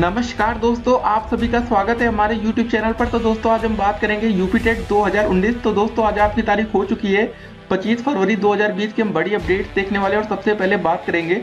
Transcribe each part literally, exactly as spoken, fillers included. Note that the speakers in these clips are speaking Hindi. नमस्कार दोस्तों, आप सभी का स्वागत है हमारे YouTube चैनल पर। तो दोस्तों आज हम बात करेंगे यूपीटेट दो हज़ार उन्नीस। तो दोस्तों आज आपकी तारीख हो चुकी है पच्चीस फरवरी दो हज़ार बीस की। हम बड़ी अपडेट्स देखने वाले और सबसे पहले बात करेंगे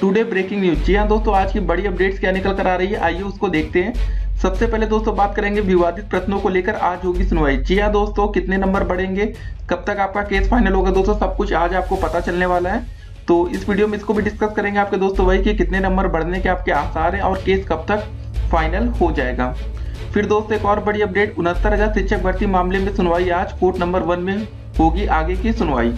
टुडे ब्रेकिंग न्यूज। जी हाँ दोस्तों, आज की बड़ी अपडेट्स क्या निकल कर आ रही है आइए उसको देखते हैं। सबसे पहले दोस्तों बात करेंगे विवादित प्रश्नों को लेकर आज होगी सुनवाई। जी हाँ दोस्तों, कितने नंबर बढ़ेंगे, कब तक आपका केस फाइनल होगा, दोस्तों सब कुछ आज आपको पता चलने वाला है। तो इस वीडियो में इसको भी डिस्कस करेंगे आपके दोस्तों वही कि कितने नंबर बढ़ने के आपके आसार हैं और केस कब तक फाइनल हो जाएगा। फिर दोस्तों एक और बड़ी अपडेट, उनहत्तर हजार शिक्षक भर्ती मामले में सुनवाई आज कोर्ट नंबर वन में होगी आगे की सुनवाई।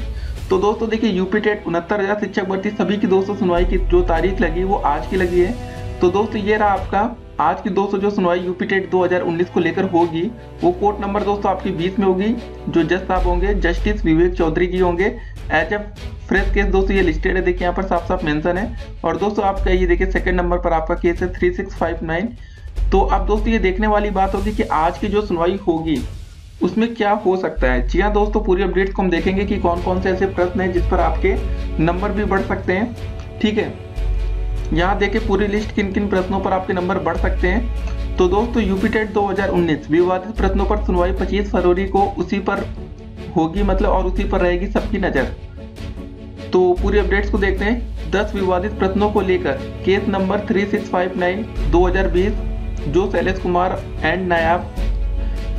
तो दोस्तों देखिए यूपीटेट उनहत्तर हजार शिक्षक भर्ती सभी की दोस्तों सुनवाई की जो तारीख लगी वो आज की लगी है। तो दोस्तों ये रहा आपका आज की दोस्तों जो सुनवाई यूपीटेट दो हजार उन्नीस को लेकर होगी वो कोर्ट नंबर दोस्तों आपकी बीस में होगी। जो जज साहब होंगे जस्टिस विवेक चौधरी जी होंगे। एच एफ फ्रेश केस दोस्तों ये लिस्टेड है, देखिए यहाँ पर साफ साफ मेंशन है। और दोस्तों आपका ये देखिए सेकंड नंबर पर आपका केस है थ्री सिक्स फाइव नाइन। तो अब दोस्तों ये देखने वाली बात होगी कि आज की जो सुनवाई होगी उसमें क्या हो सकता है। जी हाँ दोस्तों, पूरी अपडेट्स को हम देखेंगे कि कौन कौन से ऐसे प्रश्न हैं जिस पर आपके नंबर भी बढ़ सकते हैं। ठीक है, यहाँ देखे पूरी लिस्ट किन किन प्रश्नों पर आपके नंबर बढ़ सकते हैं। तो दोस्तों यूपीटेट दो हज़ार उन्नीस विवादित प्रश्नों पर सुनवाई पच्चीस फरवरी को उसी पर होगी, मतलब और उसी पर रहेगी सबकी नज़र। तो पूरी अपडेट्स को देखते हैं। दस विवादित प्रश्नों को लेकर case number three six five nine दो हज़ार बीस जो Shailesh Kumar and Nayab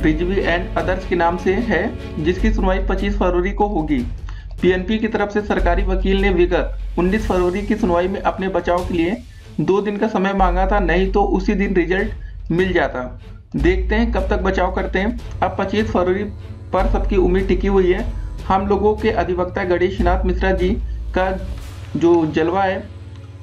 Rizvi and others के नाम से है, जिसकी सुनवाई पच्चीस फरवरी को होगी। पीएनपी की तरफ से सरकारी वकील ने विगत उन्नीस फरवरी की सुनवाई में अपने बचाव के लिए दो दिन का समय मांगा था, नहीं तो उसी दिन रिजल्ट मिल जाता। देखते हैं कब तक बचाव करते हैं। अब पच्चीस फरवरी पर सबकी उम्मीद टिकी हुई है। हम लोगों के अधिवक्ता गणेश नाथ मिश्रा जी का जो जलवा है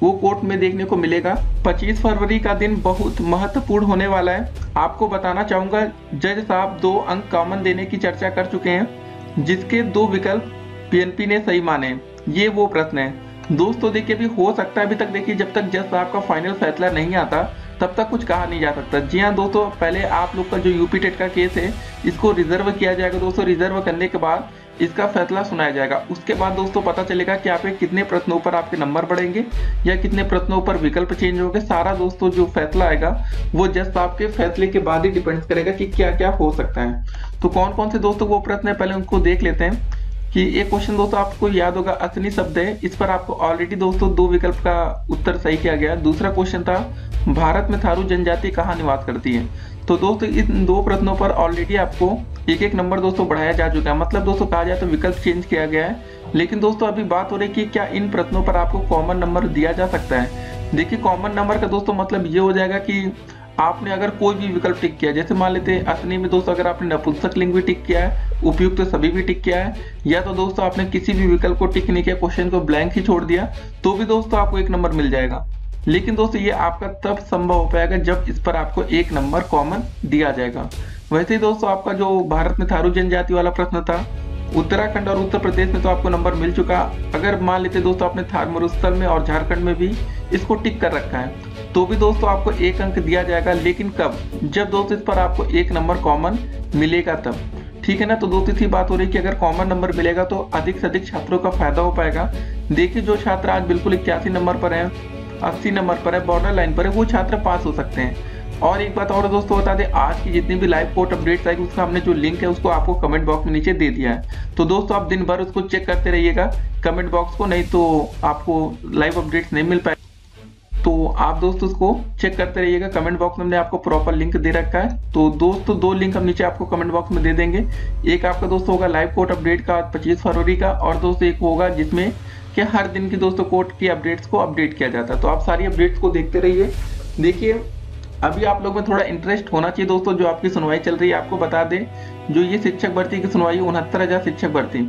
वो कोर्ट में देखने को मिलेगा। पच्चीस फरवरी का दिन बहुत महत्वपूर्ण होने वाला है। आपको बताना चाहूँगा जज साहब दो अंक कॉमन देने की चर्चा कर चुके हैं, जिसके दो विकल्प पीएनपी ने सही माने। ये वो प्रश्न है दोस्तों, देखिए भी हो सकता है अभी तक देखिए जब तक जज साहब का फाइनल फैसला नहीं आता तब तक कुछ कहा नहीं जा सकता। जी हाँ दोस्तों, पहले आप लोग का जो यूपीटेट का केस है इसको रिजर्व किया जाएगा। दोस्तों रिजर्व करने के बाद इसका फैसला सुनाया जाएगा। उसके बाद दोस्तों पता चलेगा कि आप कितने प्रश्नों पर आपके नंबर बढ़ेंगे या कितने प्रश्नों पर विकल्प चेंज होंगे। सारा दोस्तों जो फैसला आएगा वो जस्ट आपके फैसले के बाद ही डिपेंड करेगा कि क्या क्या हो सकता है। तो कौन कौन से दोस्तों वो प्रश्न है पहले उनको देख लेते हैं। कि एक क्वेश्चन दोस्तों आपको याद होगा असली शब्द है, इस पर आपको ऑलरेडी दोस्तों दो विकल्प का उत्तर सही किया गया। दूसरा क्वेश्चन था भारत में थारू जनजाति कहाँ निवास करती है। तो दोस्तों इन दो प्रश्नों पर ऑलरेडी आपको एक एक नंबर दोस्तों बढ़ाया जा चुका है, मतलब दोस्तों कहा जाए तो विकल्प चेंज किया गया है। लेकिन दोस्तों अभी बात हो रही है कि क्या इन प्रश्नों पर आपको कॉमन नंबर दिया जा सकता है। देखिए कॉमन नंबर का दोस्तों मतलब ये हो जाएगा कि आपने अगर कोई भी विकल्प टिक किया, जैसे मान लेते हैं असनी में दोस्तों अगर आपने नपुंसक लिंग भी टिक किया है, उपयुक्त तो सभी भी टिक किया है, या तो दोस्तों आपने किसी भी विकल्प को टिक नहीं किया, क्वेश्चन को ब्लैंक ही छोड़ दिया, तो भी दोस्तों आपको एक नंबर मिल जाएगा। लेकिन दोस्तों ये आपका तब संभव हो पाएगा जब इस पर आपको एक नंबर कॉमन दिया जाएगा। वैसे ही दोस्तों आपका जो भारत में थारू जनजाति वाला प्रश्न था, उत्तराखंड और उत्तर प्रदेश में तो आपको नंबर मिल चुका। अगर मान लेते दोस्तों आपने थार मरुस्थल में और झारखंड में भी इसको टिक कर रखा है तो भी दोस्तों आपको एक अंक दिया जाएगा। लेकिन कब, जब दोस्तों इस पर आपको एक नंबर कॉमन मिलेगा तब, ठीक है ना। तो दोस्तों इसी बात हो रही है कि अगर कॉमन नंबर मिलेगा तो अधिक से अधिक छात्रों का फायदा हो पाएगा। देखिए जो छात्र आज बिल्कुल इक्यासी नंबर पर है, अस्सी नंबर पर है, बॉर्डर लाइन पर है, वो छात्र पास हो सकते हैं। और एक बात और दोस्तों बता दें, आज की जितनी भी लाइव कोर्ट अपडेट्स आएगी उसका हमने जो लिंक है उसको आपको कमेंट बॉक्स में नीचे दे दिया है। तो दोस्तों आप दिन भर उसको चेक करते रहिएगा कमेंट बॉक्स को, नहीं तो आपको लाइव अपडेट्स नहीं मिल पाएगी। तो आप दोस्तों उसको चेक करते रहिएगा, कमेंट बॉक्स में हमने आपको प्रॉपर लिंक दे रखा है। तो दोस्तों दो लिंक हम नीचे आपको कमेंट बॉक्स में दे देंगे। एक आपका दोस्तों होगा लाइव कोर्ट अपडेट का पच्चीस फरवरी का, और दोस्तों एक होगा जिसमें कि हर दिन की दोस्तों कोर्ट की अपडेट्स को अपडेट किया जाता है। तो आप सारी अपडेट्स को देखते रहिए। देखिए अभी आप लोग में थोड़ा इंटरेस्ट होना चाहिए दोस्तों जो आपकी सुनवाई चल रही है। आपको बता दें जो ये शिक्षक भर्ती की सुनवाई उनहत्तर हजार शिक्षक भर्ती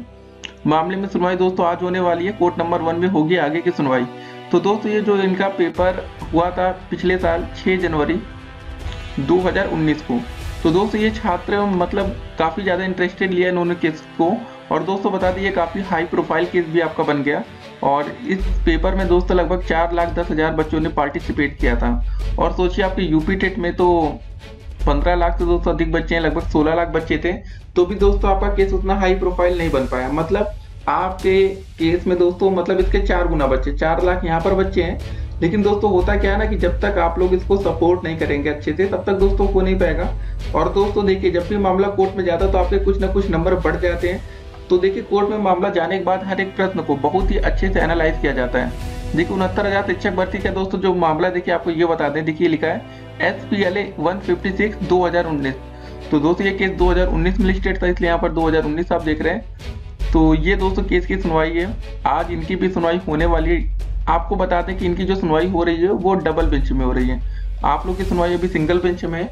मामले में सुनवाई दोस्तों आज होने वाली है, कोर्ट नंबर वन में होगी आगे की सुनवाई। तो दोस्तों ये जो इनका पेपर हुआ था पिछले साल छह जनवरी दो हज़ार उन्नीस को, तो दोस्तों ये छात्र मतलब काफ़ी ज़्यादा इंटरेस्टेड लिया इन्होंने केस को। और दोस्तों बता दें ये काफ़ी हाई प्रोफाइल केस भी आपका बन गया। और इस पेपर में दोस्तों लगभग चार लाख दस हज़ार बच्चों ने पार्टिसिपेट किया था। और सोचिए आपके यूपीटेट में तो पंद्रह लाख से दोस्तों अधिक बच्चे हैं, लगभग सोलह लाख बच्चे थे, तो भी दोस्तों आपका केस उतना हाई प्रोफाइल नहीं बन पाया। मतलब आपके केस में दोस्तों मतलब इसके चार गुना बच्चे, चार लाख यहाँ पर बच्चे हैं लेकिन दोस्तों होता क्या है ना कि जब तक आप लोग इसको सपोर्ट नहीं करेंगे अच्छे से तब तक दोस्तों हो नहीं पाएगा। और दोस्तों देखिए जब भी मामला कोर्ट में जाता है तो आपके कुछ ना कुछ नंबर बढ़ जाते हैं। तो देखिए कोर्ट में मामला जाने के बाद हर एक प्रश्न को बहुत ही अच्छे से एनालाइज किया जाता है। देखिए उनहत्तर हजार शिक्षक भर्ती का दोस्तों जो मामला देखिए आपको ये बता दें, देखिए लिखा है S P L A one fifty six दो हजार उन्नीस। तो दोस्तों ये केस दो हजार उन्नीस में लिस्टेड था, इसलिए यहाँ पर दो हजार उन्नीस आप देख रहे हैं। तो ये दोस्तों केस की सुनवाई है, आज इनकी भी सुनवाई होने वाली है। आपको बता दें कि इनकी जो सुनवाई हो रही है वो डबल बेंच में हो रही है, आप लोग की सुनवाई अभी सिंगल बेंच में है।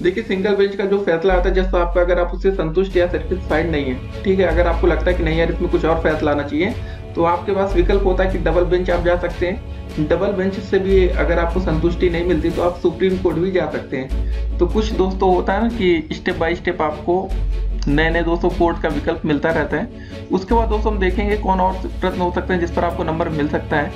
देखिए सिंगल बेंच का जो फैसला आता है जस्ट आपका, अगर आप उससे संतुष्ट या सेटिस्फाइड नहीं है, ठीक है, अगर आपको लगता है कि नहीं यार इसमें कुछ और फैसला आना चाहिए, तो आपके पास विकल्प होता है कि डबल बेंच आप जा सकते हैं। डबल बेंच से भी अगर आपको संतुष्टि नहीं मिलती तो आप सुप्रीम कोर्ट भी जा सकते हैं। तो कुछ दोस्तों होता है ना कि स्टेप बाय स्टेप आपको नए नए दोस्तों कोर्ट का विकल्प मिलता रहता है। उसके बाद दोस्तों हम देखेंगे कौन और प्रश्न हो सकते हैं जिस पर आपको नंबर मिल सकता है,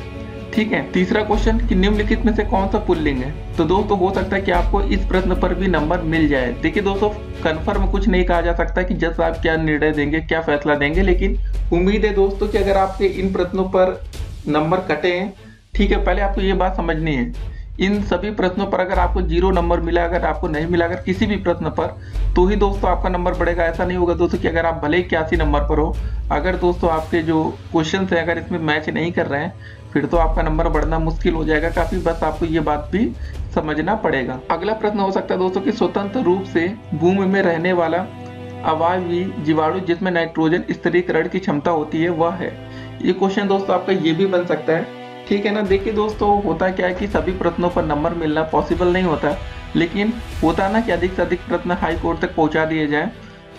ठीक है। तीसरा क्वेश्चन कि निम्नलिखित में से कौन सा पुल्लिंग है, तो दोस्तों हो सकता है कि आपको इस प्रश्न पर भी नंबर मिल जाए। देखिए दोस्तों कंफर्म कुछ नहीं कहा जा सकता कि जज साहब क्या निर्णय देंगे, क्या फैसला देंगे, लेकिन उम्मीद है दोस्तों कि अगर आपके इन प्रश्नों पर नंबर कटे हैं, ठीक है, पहले आपको ये बात समझनी है, इन सभी प्रश्नों पर अगर आपको जीरो नंबर मिला, अगर आपको नहीं मिला अगर किसी भी प्रश्न पर, तो ही दोस्तों आपका नंबर बढ़ेगा। ऐसा नहीं होगा दोस्तों कि अगर आप भले इक्यासी नंबर पर हो, अगर दोस्तों आपके जो क्वेश्चन हैं अगर इसमें मैच नहीं कर रहे हैं फिर तो आपका नंबर बढ़ना मुश्किल हो जाएगा काफ़ी। बस आपको ये बात भी समझना पड़ेगा। अगला प्रश्न हो सकता है दोस्तों कि स्वतंत्र रूप से भूमि में रहने वाला अवायवी जीवाणु जिसमें नाइट्रोजन स्थिरीकरण की क्षमता होती है वह है। ये क्वेश्चन दोस्तों आपका ये भी बन सकता है, ठीक है ना। देखिए दोस्तों होता क्या है कि सभी प्रश्नों पर नंबर मिलना पॉसिबल नहीं होता, लेकिन होता ना कि अधिक से अधिक प्रश्न हाई कोर्ट तक पहुंचा दिए जाए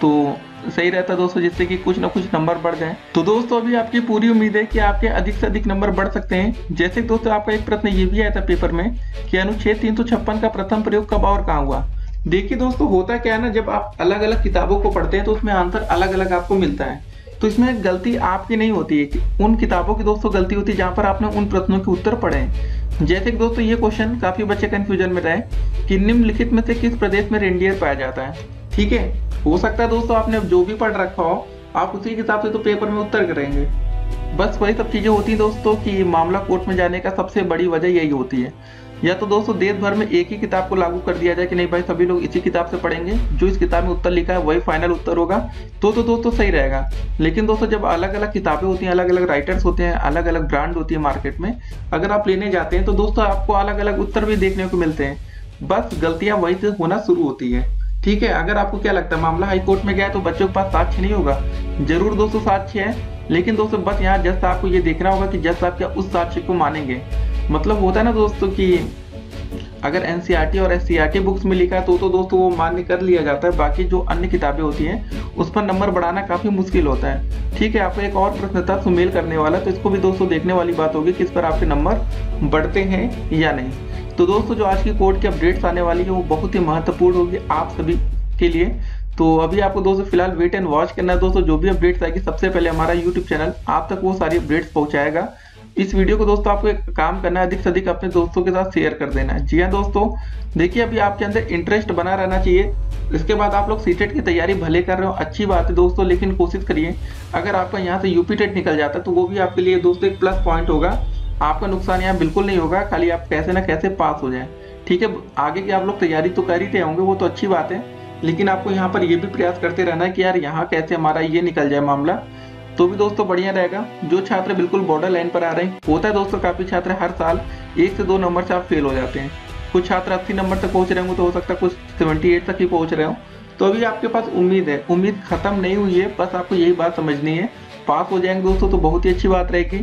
तो सही रहता दोस्तों, जिससे कि कुछ ना कुछ नंबर बढ़ जाए। तो दोस्तों अभी आपकी पूरी उम्मीद है कि आपके अधिक से अधिक नंबर बढ़ सकते हैं। जैसे दोस्तों आपका एक प्रश्न ये भी आया था पेपर में कि अनुच्छेद तीन सौ छप्पन का प्रथम प्रयोग कब और कहाँ हुआ। देखिए दोस्तों होता क्या है ना, जब आप अलग अलग किताबों को पढ़ते हैं तो उसमें आंसर अलग अलग आपको मिलता है। तो इसमें गलती आपकी नहीं होती है कि उन किताबों की दोस्तों गलती होती है जहाँ पर आपने उन प्रश्नों के उत्तर पढ़े हैं। जैसे कि दोस्तों ये क्वेश्चन काफ़ी बच्चे कन्फ्यूजन में रहे कि निम्नलिखित में से किस प्रदेश में रेंडियर पाया जाता है, ठीक है। हो सकता है दोस्तों आपने जो भी पढ़ रखा हो आप उसी के हिसाब से तो पेपर में उत्तर करेंगे। बस वही सब चीज़ें होती हैं दोस्तों कि मामला कोर्ट में जाने का सबसे बड़ी वजह यही होती है। या तो दोस्तों देश भर में एक ही किताब को लागू कर दिया जाए कि नहीं भाई सभी लोग इसी किताब से पढ़ेंगे, जो इस किताब में उत्तर लिखा है वही फाइनल उत्तर होगा, तो तो दोस्तों सही रहेगा। लेकिन दोस्तों जब अलग अलग किताबें होती हैं, अलग अलग राइटर्स होते हैं, अलग अलग ब्रांड होती है मार्केट में, अगर आप लेने जाते हैं तो दोस्तों आपको अलग अलग उत्तर भी देखने को मिलते हैं। बस गलतियाँ वहीं से होना शुरू होती है, ठीक है। अगर आपको क्या लगता है मामला हाईकोर्ट में गया तो बच्चों के पास साक्ष्य नहीं होगा, जरूर दोस्तों साक्ष्य है, लेकिन दोस्तों बस यहाँ जज साहब को ये देखना होगा कि जज साहब क्या उस साक्ष्य को मानेंगे। मतलब होता है ना दोस्तों कि अगर एनसीईआरटी और एससीईआरटी बुक्स में लिखा तो तो दोस्तों वो मान्य कर लिया जाता है, बाकी जो अन्य किताबें होती हैं उस पर नंबर बढ़ाना काफ़ी मुश्किल होता है, ठीक है। आपका एक और प्रश्न था सुमेल करने वाला, तो इसको भी दोस्तों देखने वाली बात होगी कि इस पर आपके नंबर बढ़ते हैं या नहीं। तो दोस्तों जो आज की कोर्ट की अपडेट्स आने वाली है वो बहुत ही महत्वपूर्ण होगी आप सभी के लिए। तो अभी आपको दोस्तों फिलहाल वेट एंड वॉच करना है। दोस्तों जो भी अपडेट्स आएगी सबसे पहले हमारा यूट्यूब चैनल आप तक वो सारी अपडेट्स पहुँचाएगा। इस वीडियो को दोस्तों आपको एक काम करना है, अधिक से अधिक अपने दोस्तों के साथ शेयर कर देना है। जी हाँ दोस्तों देखिए अभी आपके अंदर इंटरेस्ट बना रहना चाहिए। इसके बाद आप लोग सीटेट की तैयारी भले कर रहे हो, अच्छी बात है दोस्तों, लेकिन कोशिश करिए अगर आपका यहाँ से यूपीटेट निकल जाता है तो वो भी आपके लिए दोस्तों एक प्लस पॉइंट होगा, आपका नुकसान यहाँ बिल्कुल नहीं होगा। खाली आप कैसे ना कैसे पास हो जाए, ठीक है। आगे की आप लोग तैयारी तो कर ही रहे होंगे वो तो अच्छी बात है, लेकिन आपको यहाँ पर यह भी प्रयास करते रहना है कि यार यहाँ कैसे हमारा ये निकल जाए मामला, तो भी दोस्तों बढ़िया रहेगा। जो छात्र बिल्कुल बॉर्डर लाइन पर आ रहे हैं, होता है दोस्तों काफ़ी छात्र हर साल एक से दो नंबर से आप फेल हो जाते हैं, कुछ छात्र अस्सी नंबर तक पहुंच रहे होंगे, तो हो सकता है कुछ अठहत्तर तक ही पहुंच रहे हो। तो अभी आपके पास उम्मीद है, उम्मीद खत्म नहीं हुई है, बस आपको यही बात समझनी है। पास हो जाएंगे दोस्तों तो बहुत ही अच्छी बात रहेगी,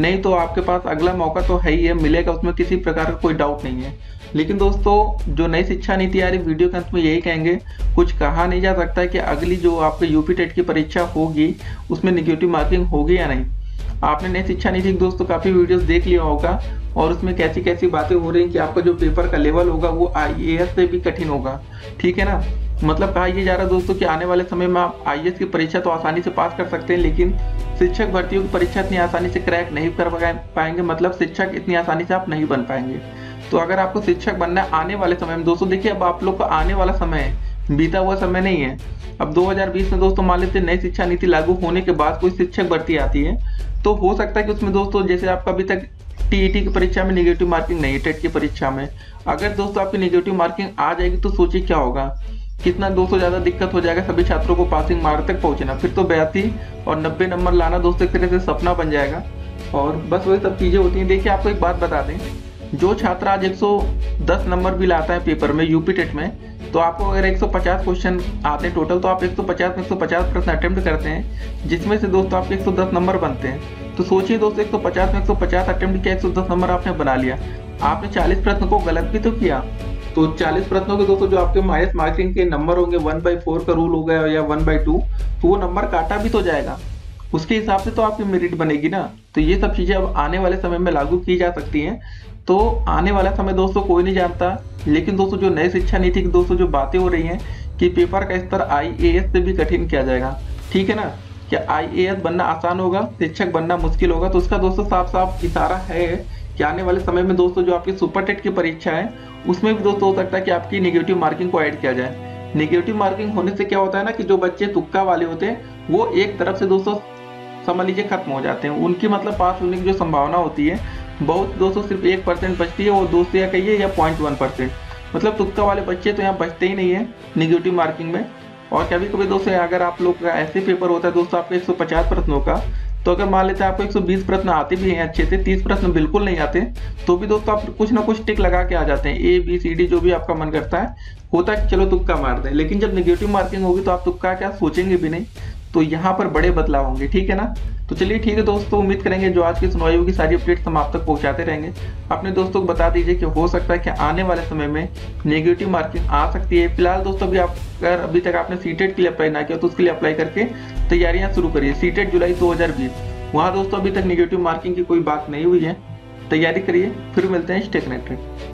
नहीं तो आपके पास अगला मौका तो है ही है, मिलेगा, उसमें किसी प्रकार का कोई डाउट नहीं है। लेकिन दोस्तों जो नई शिक्षा नीति आ रही वीडियो के अंत में यही कहेंगे, कुछ कहा नहीं जा सकता कि अगली जो आपके यूपीटेट की परीक्षा होगी उसमें नेगेटिव मार्किंग होगी या नहीं। आपने नई शिक्षा नीति की दोस्तों काफ़ी वीडियोस देख लिया होगा और उसमें कैसी कैसी बातें हो रही हैं कि आपका जो पेपर का लेवल होगा वो आई ए एस से भी कठिन होगा, ठीक है ना। मतलब कहा यह जा रहा है दोस्तों कि आने वाले समय में आप आई ए एस की परीक्षा तो आसानी से पास कर सकते हैं, लेकिन शिक्षक भर्तियों की परीक्षा इतनी आसानी से क्रैक नहीं कर पाएंगे, मतलब शिक्षक इतनी आसानी से आप नहीं बन पाएंगे। तो अगर आपको शिक्षक बनना आने वाले समय में दोस्तों, देखिए अब आप लोग का आने वाला समय है, बीता हुआ समय नहीं है। अब दो हज़ार बीस में दोस्तों मान लेते नई शिक्षा नीति लागू होने के बाद कोई शिक्षक भर्ती आती है तो हो सकता है कि उसमें दोस्तों जैसे आपका अभी तक टीईटी की परीक्षा में नेगेटिव मार्किंग नहीं है, टेट की परीक्षा में अगर दोस्तों आपकी नेगेटिव मार्किंग आ जाएगी तो सोचिए क्या होगा, कितना दोस्तों ज़्यादा दिक्कत हो जाएगा सभी छात्रों को पासिंग मार्क तक पहुंचना। फिर तो बयासी और नब्बे नंबर लाना दोस्तों एक तरह से सपना बन जाएगा, और बस वही सब चीज़ें होती हैं। देखिए आपको एक बात बता दें, जो छात्र आज एक सौ दस नंबर भी लाता है पेपर में यूपी टेट में, तो आपको अगर एक सौ पचास क्वेश्चन आते हैं टोटल, तो आप एक सौ पचास में एक सौ पचास प्रश्न अटैम्प्ट करते हैं जिसमें से दोस्तों आपके एक सौ दस नंबर बनते हैं। तो सोचिए दोस्तों एक सौ पचास में एक सौ पचास अटैम्प्ट किया, एक सौ दस नंबर आपने बना लिया, आपने चालीस प्रश्न को गलत भी तो किया। तो चालीस प्रश्नों के दोस्तों जो आपके माइनस मार्किंग के नंबर होंगे, वन बाई फोर का रूल हो गया या वन बाई टू, तो वो नंबर काटा भी तो जाएगा, उसके हिसाब से तो आपकी मेरिट बनेगी ना। तो ये सब चीज़ें अब आने वाले समय में लागू की जा सकती हैं। तो आने वाला समय दोस्तों कोई नहीं जानता, लेकिन दोस्तों जो नई शिक्षा नीति की दोस्तों जो बातें हो रही हैं कि पेपर का स्तर आई ए एस से भी कठिन किया जाएगा, ठीक है ना, क्या आई ए एस बनना आसान होगा, शिक्षक बनना मुश्किल होगा, तो उसका दोस्तों साफ साफ इशारा है कि आने वाले समय में दोस्तों जो आपकी सुपर टेट की परीक्षा है उसमें भी दोस्तों हो सकता है कि आपकी नेगेटिव मार्किंग को ऐड किया जाए। नेगेटिव मार्किंग होने से क्या होता है ना कि जो बच्चे तुक्का वाले होते हैं वो एक तरफ से दोस्तों समझ लीजिए खत्म हो जाते हैं, उनकी मतलब पास होने की जो संभावना होती है बहुत दोस्तों सिर्फ एक परसेंट बचती है, वो दोस्तों या कहिए या पॉइंट वन परसेंट मतलब तुक्का वाले बच्चे तो यहाँ बचते ही नहीं है नेगेटिव मार्किंग में। और कभी कभी दोस्तों अगर आप लोग का ऐसे पेपर होता है दोस्तों आपके एक सौ पचास प्रश्नों का, तो अगर मान लेते हैं आपको एक सौ बीस प्रश्न आते भी हैं अच्छे से, तीस प्रश्न बिल्कुल नहीं आते, तो भी दोस्तों आप कुछ ना कुछ टिक लगा के आ जाते हैं, ए बी सी डी जो भी आपका मन करता है, होता है कि चलो तुक्का मार दें। लेकिन जब नेगेटिव मार्किंग होगी तो आप तुक्का क्या सोचेंगे भी नहीं, तो यहाँ पर बड़े बदलाव होंगे, ठीक है ना। तो चलिए ठीक है दोस्तों, उम्मीद करेंगे जो आज की सुनवाई होगी सारी अपडेट्स हम आप तक पहुँचाते रहेंगे। अपने दोस्तों को बता दीजिए कि हो सकता है कि आने वाले समय में नेगेटिव मार्किंग आ सकती है। फिलहाल दोस्तों अभी आप अगर अभी तक आपने सीटेट के लिए अप्लाई ना किया तो उसके लिए अप्लाई करके तैयारियां शुरू करिए। सीटेट जुलाई दो हज़ार बीस, वहाँ दोस्तों अभी तक नेगेटिव मार्किंग की कोई बात नहीं हुई है, तैयारी करिए। फिर मिलते हैं, स्टे कनेक्टेड।